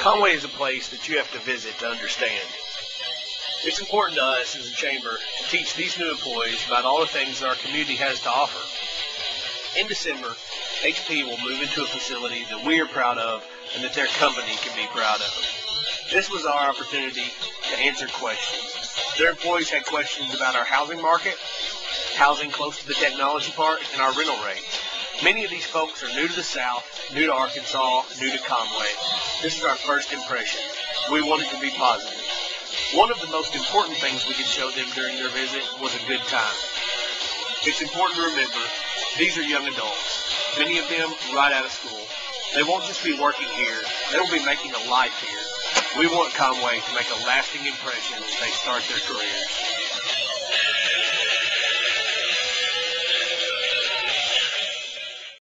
Conway is a place that you have to visit to understand. It's important to us as a chamber to teach these new employees about all the things that our community has to offer. In December, HP will move into a facility that we are proud of and that their company can be proud of. This was our opportunity to answer questions. Their employees had questions about our housing market, housing close to the technology part, and our rental rates. Many of these folks are new to the South, new to Arkansas, new to Conway. This is our first impression. We wanted to be positive. One of the most important things we could show them during their visit was a good time. It's important to remember, these are young adults, many of them right out of school. They won't just be working here, they will be making a life here. We want Conway to make a lasting impression as they start their careers.